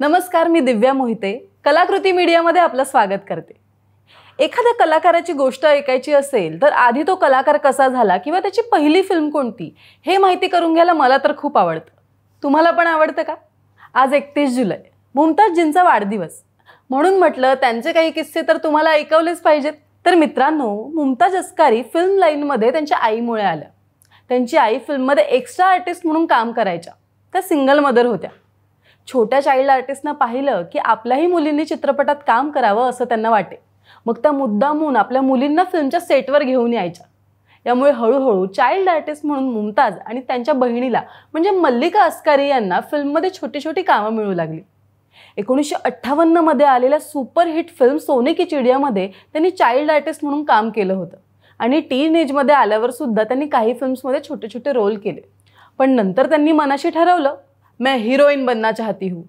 नमस्कार, मी दिव्या मोहिते कलाकृती मीडियामध्ये आपलं स्वागत करते। एखाद्या कलाकाराची गोष्ट ऐकायची असेल तर आधी तो कलाकार कसा झाला किंवा त्याची पहिली फिल्म कोणती हे माहिती करून घ्यायला मला तर खूप आवडतं। तुम्हाला पण आवडतं का? आज 31 जुलै मुमताजजींचा वाढदिवस म्हणून म्हटलं त्यांचे काही किस्से तर तुम्हाला ऐकवलेच पाहिजेत। तर मित्रांनो, मुमताज अस्कारी फिल्म लाईनमध्ये त्यांच्या आईमुळे आल्या। त्यांची आई फिल्ममध्ये एक्स्ट्रा आर्टिस्ट म्हणून काम करायच्या। त्या सिंगल मदर होत्या। छोट्या चाइल्ड आर्टिस्टना पाहिलं की आपल्याही मुलींनी चित्रपटात काम करावं असं त्यांना वाटे, मग त्या मुद्दामून आपल्या मुलींना फिल्मच्या सेटवर घेऊन यायच्या। यामुळे हळूहळू चाइल्ड आर्टिस्ट म्हणून मुमताज आणि त्यांच्या बहिणीला म्हणजे मल्लिका अस्कारी यांना फिल्ममध्ये छोटी छोटी कामं मिळू लागली। 1958 मध्ये आलेल्या सुपरहिट फिल्म सोने की चिडियामध्ये त्यांनी चाइल्ड आर्टिस्ट म्हणून काम केलं होतं आणि टीनेजमध्ये आल्यावर सुद्धा त्यांनी काही फिल्म्समध्ये छोटे छोटे रोल केले। पण नंतर त्यांनी मनाशी ठरवलं, मैं हिरोइन बनना चाहती हूँ।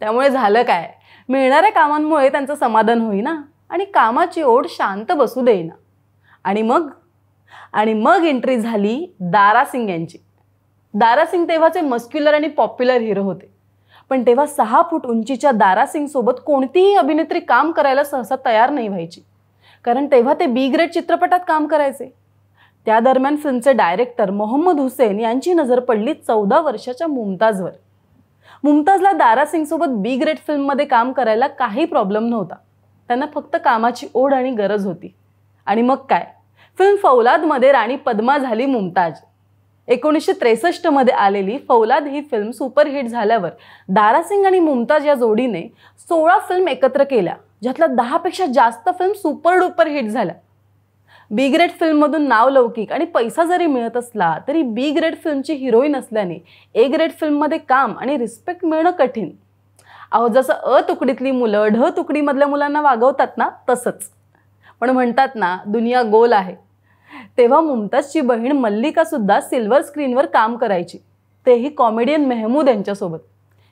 त्यामुळे झालं काय, मिळणाऱ्या कामांमुळे त्यांचं समाधान होईना आणि कामाची ओढ शांत बसू देईना। आणि मग एंट्री झाली दारा सिंग यांची। दारा सिंग तेव्हाचे मस्क्युलर आणि पॉप्युलर हिरो होते। पण तेव्हा 6 फूट उंचीच्या दारा सिंग सोबत कोणतीही अभिनेत्री काम करायला सहसा तयार नाही व्हायची, कारण तेव्हा ते बी ग्रेड चित्रपटात काम करायचे। त्या दरम्यान फिल्मचे डायरेक्टर मोहम्मद हुसैन यांची नजर पडली 14 वर्षाच्या मुमताजवर। मुमताजला दारा सिंग सोबत बी ग्रेड फिल्ममध्ये काम करायला काही प्रॉब्लेम नव्हता, त्यांना फक्त कामाची ओढ आणि गरज होती। आणि मग काय, फिल्म फौलादमध्ये राणी पद्मा झाली मुमताज। 1963 मध्ये आलेली फौलाद ही फिल्म सुपरहिट झाल्यावर दारा सिंग आणि मुमताज या जोडीने 16 फिल्म एकत्र केल्या, ज्यातल्या 10 पेक्षा जास्त फिल्म सुपर डुपर हिट झाल्या। बी ग्रेड फिल्ममधून नाव लौकिक आणि पैसा जरी मिळत असला तरी बी ग्रेड फिल्मची हिरोईन असल्याने ए ग्रेड फिल्ममध्ये काम आणि रिस्पेक्ट मिळणं कठीण। अहो, जसं अ तुकडीतली मुलं ढ तुकडीमधल्या मुलांना वागवतात ना, तसंच। पण म्हणतात ना, दुनिया गोल आहे। तेव्हा मुमताजची बहीण मल्लिका सुद्धा सिल्वर स्क्रीनवर काम करायची, तेही कॉमेडियन महमूद यांच्यासोबत।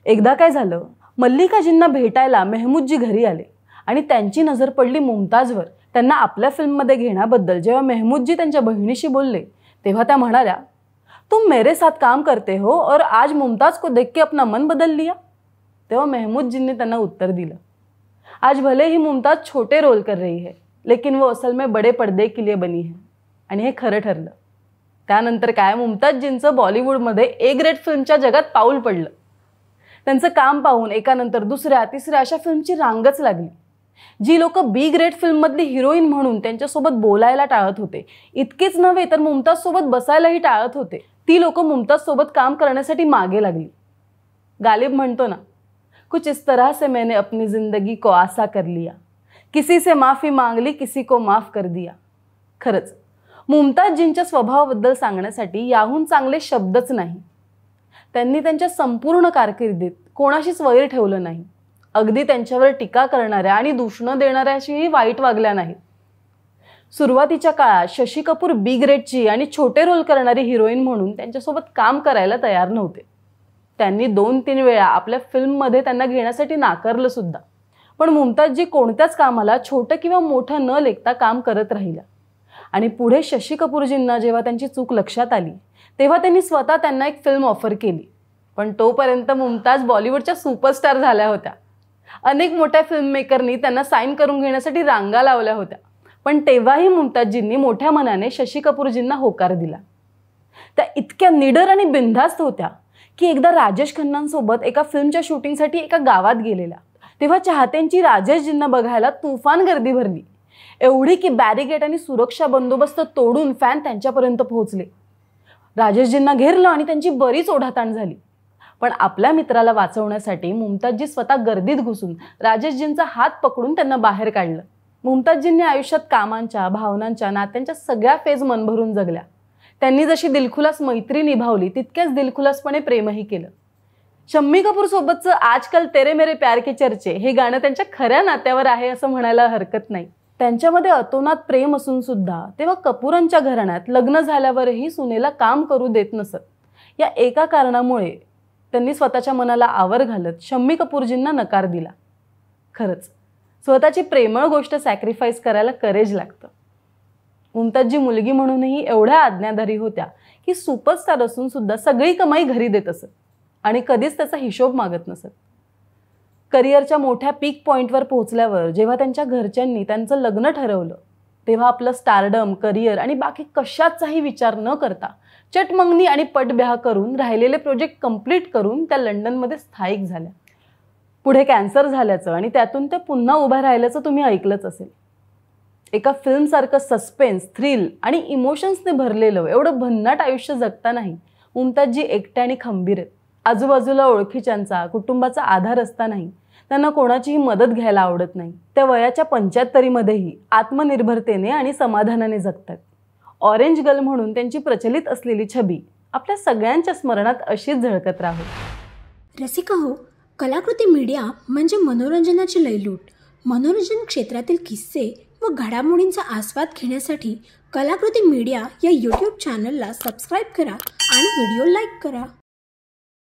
एकदा काय झालं, मल्लिकाजींना भेटायला महमूदजी घरी आले आणि त्यांची नजर पडली मुमताजवर। त्यांना आपल्या फिल्ममध्ये घेण्याबद्दल जेव्हा महमूदजी त्यांच्या बहिणीशी बोलले तेव्हा त्या म्हणाल्या, तुम मेरे साथ काम करते हो और आज मुमताज को देख के अपना मन बदल लिया। तेव्हा महमूदजींनी त्यांना उत्तर दिलं, आज भले ही मुमताज छोटे रोल कर रही है लेकिन वो असल में बड़े पर्दे के लिए बनी है। आणि हे खरं ठरलं। त्यानंतर काय, मुमताजजींचं बॉलिवूडमध्ये ए ग्रेड फिल्मच्या जगात पाऊल पडलं। त्यांचं काम पाहून एकानंतर दुसऱ्या तिसऱ्या अशा फिल्मची रांगच लागली। जी लोक बी ग्रेड फिल्ममधली हिरोईन म्हणून त्यांच्यासोबत बोलायला टाळत होते, इतकेच नव्हे तर मुमताजसोबत बसायलाही टाळत होते, ती लोक मुमताजसोबत काम करण्यासाठी मागे लागली। गालिब म्हणतो ना, कुछ इस तरह से मैंने अपनी जिंदगी को आसा कर लिया, किसी से माफी मांग ली, किसी को माफ कर दिया। खरंच मुमताजजींच्या स्वभावाबद्दल सांगण्यासाठी याहून चांगले शब्दच नाही। त्यांनी त्यांच्या संपूर्ण कारकिर्दीत कोणाशीच वैर ठेवलं नाही, अगदी त्यांच्यावर टीका करणाऱ्या आणि दूषणं देणाऱ्याशीही वाईट वागल्या नाहीत। सुरुवातीच्या काळात शशी कपूर बी ग्रेडची आणि छोटे रोल करणारी हिरोईन म्हणून त्यांच्यासोबत काम करायला तयार नव्हते। त्यांनी 2-3 वेळा आपल्या फिल्ममध्ये त्यांना घेण्यासाठी नाकारलं सुद्धा। पण मुमताजजी कोणत्याच कामाला छोटं किंवा मोठं न लेखता काम करत राहिल्या आणि पुढे शशी कपूरजींना जेव्हा त्यांची चूक लक्षात आली तेव्हा त्यांनी स्वतः त्यांना एक फिल्म ऑफर केली। पण तोपर्यंत मुमताज बॉलिवूडच्या सुपरस्टार झाल्या होत्या। अनेक मोठ्या फिल्ममेकरनी त्यांना साईन करून घेण्यासाठी रांगा लावल्या होत्या, पण तेव्हाही मुमताजजींनी मोठ्या मनाने शशी कपूरजींना होकार दिला। त्या इतक्या निडर आणि बिनधास्त होत्या की एकदा राजेश खन्नांसोबत एका फिल्मच्या शूटिंगसाठी एका गावात गेलेल्या तेव्हा चाहत्यांची राजेशजींना बघायला तुफान गर्दी भरली, एवढी की बॅरिगेट आणि सुरक्षा बंदोबस्त तोडून फॅन त्यांच्यापर्यंत पोहोचले। राजेशजींना घेरलं आणि त्यांची बरीच ओढाताण झाली, पण आपल्या मित्राला वाचवण्यासाठी मुमताजजी स्वतः गर्दीत घुसून राजेशजींचा हात पकडून त्यांना बाहेर काढलं। मुमताजजींनी आयुष्यात कामांच्या, भावनांच्या, नात्यांच्या सगळ्या फेज मनभरून जगल्या। त्यांनी जशी दिलखुलास मैत्री निभावली तितक्याच दिलखुलासपणे प्रेमही केलं। शम्मी कपूर सोबतचं आजकाल तेरे मेरे प्यार के चर्चे हे गाणं त्यांच्या खऱ्या नात्यावर आहे असं म्हणायला हरकत नाही। त्यांच्यामध्ये अतोनात प्रेम असून सुद्धा तेव्हा कपूरांच्या घराण्यात लग्न झाल्यावरही सुनेला काम करू देत नसत। या एका कारणामुळे त्यांनी स्वतःच्या मनाला आवर घालत शम्मी कपूरजींना नकार दिला। खरंच स्वतःची प्रेमळ गोष्ट सॅक्रिफाईस करायला करेज लागतं। मुमताजजी मुलगी म्हणूनही एवढ्या आज्ञाधारी होत्या की सुपरस्टार असून सुद्धा सगळी कमाई घरी देत असत आणि कधीच त्याचा हिशोब मागत नसत। करिअरच्या मोठ्या पीक पॉइंटवर पोहोचल्यावर जेव्हा त्यांच्या घरच्यांनी त्यांचं लग्न ठरवलं तेव्हा आपलं स्टारडम, करिअर आणि बाकी कशाचाही विचार न करता चटमंगनी आणि पटब्याह करून राहिलेले प्रोजेक्ट कंप्लीट करून त्या लंडनमध्ये स्थायिक झाल्या। पुढे कॅन्सर झाल्याचं आणि त्यातून ते पुन्हा उभा राहिल्याचं तुम्ही ऐकलंच असेल। एका फिल्मसारखं सस्पेन्स, थ्रिल आणि इमोशन्सने भरलेलं एवढं भन्नाट आयुष्य जगता नाही मुमताजजी एकट्या आणि खंबीर आहेत। आजूबाजूला ओळखीच्यांचा, कुटुंबाचा आधार असता नाही त्यांना कोणाचीही मदत घ्यायला आवडत नाही। त्या वयाच्या 75 मध्येही आत्मनिर्भरतेने आणि समाधानाने जगतात। ऑरेंज गर्ल म्हणून त्यांची प्रचलित असलेली छबी आपल्या सगळ्यांच्या स्मरणात अशीच झळकत राहो। रसिका हो, कलाकृती मीडिया म्हणजे मनोरंजनाची लयलूट। मनोरंजन क्षेत्रातील किस्से व घडामोडींचा आस्वाद घेण्यासाठी कलाकृती मीडिया या यूट्यूब चॅनलला सबस्क्राईब करा आणि व्हिडिओ लाईक करा।